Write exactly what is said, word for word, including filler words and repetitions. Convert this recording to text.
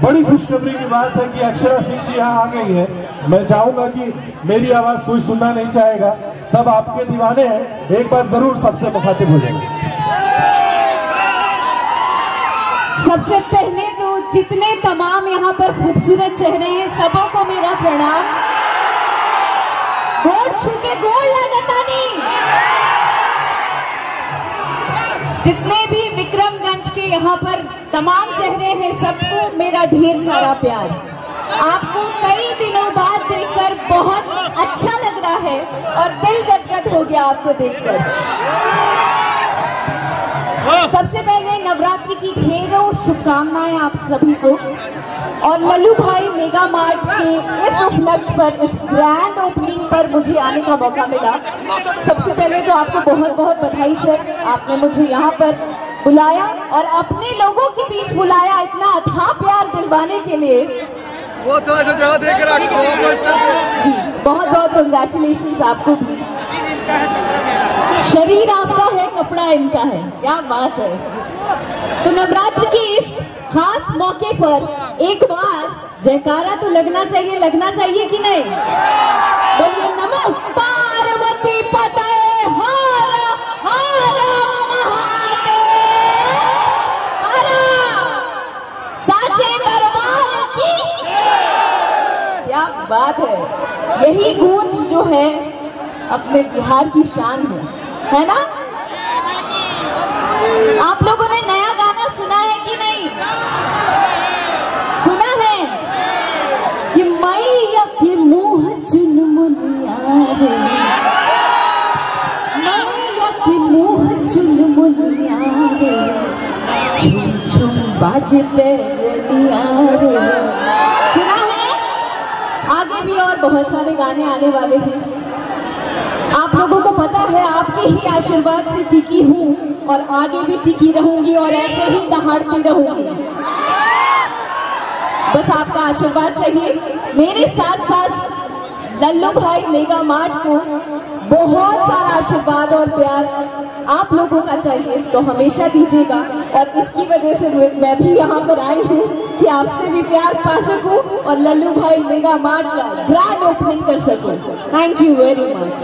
बड़ी खुशखबरी की बात है कि अक्षरा सिंह जी यहाँ आ गई है। मैं चाहूंगा कि मेरी आवाज कोई सुनना नहीं चाहेगा, सब आपके दीवाने हैं, एक बार जरूर सबसे मुखातिब हो जाएंगे। सबसे पहले तो जितने तमाम यहाँ पर खूबसूरत चेहरे हैं, सबों को मेरा प्रणाम। गोल छूके गोल लगातानी जितने भी विक्रमगंज के यहाँ पर तमाम चेहरे हैं, सबको मेरा ढेर सारा प्यार। आपको कई दिनों बाद देखकर बहुत अच्छा लग रहा है और दिल गदगद हो गया आपको देखकर। सबसे पहले नवरात्रि की ढेरों शुभकामनाएं आप सभी को और लल्लू भाई मेगा मार्ट के इस उपलक्ष्य पर, इस ग्रैंड ओपनिंग पर मुझे आने का मौका मिला। सबसे पहले तो आपको बहुत बहुत बधाई सर, आपने मुझे यहाँ पर बुलाया और अपने लोगों के बीच बुलाया इतना अथाह प्यार दिलवाने के लिए। वो तो जगह देख रहा जी, बहुत बहुत कंग्रेचुलेशन आपको भी। शरीर आपका है, कपड़ा इनका है, क्या बात है। तो नवरात्र के इस खास मौके पर एक बार जयकारा तो लगना चाहिए, लगना चाहिए कि नहीं? बोलिए नमो पार्वती पतये हर हर महादेव। साचे दरबार की क्या बात है। यही गूंज जो है अपने बिहार की शान है, है ना? आप लोगों ने नया गाना सुना है कि नहीं? सुना है कि मैया के मुँह चुनमुनिया है, मैया के मुँह चुनमुनिया है, झुम झुम बाजे पे जलिया रे। सुना है? आगे भी और बहुत सारे गाने आने वाले हैं। आप लोगों को पता है आपके ही आशीर्वाद से टिकी हूँ और आगे भी टिकी रहूंगी और ऐसे ही दहाड़ती रहूंगी। बस आपका आशीर्वाद चाहिए। मेरे साथ साथ लल्लू भाई मेगा मार्ट को बहुत सारा आशीर्वाद और प्यार आप लोगों का चाहिए तो हमेशा दीजिएगा और इसकी वजह से मैं भी यहाँ पर आई हूँ कि आपसे भी प्यार पा सकूँ और लल्लू भाई मेगा मार्ट का ग्रैंड ओपनिंग कर सकूँ। Thank you very much.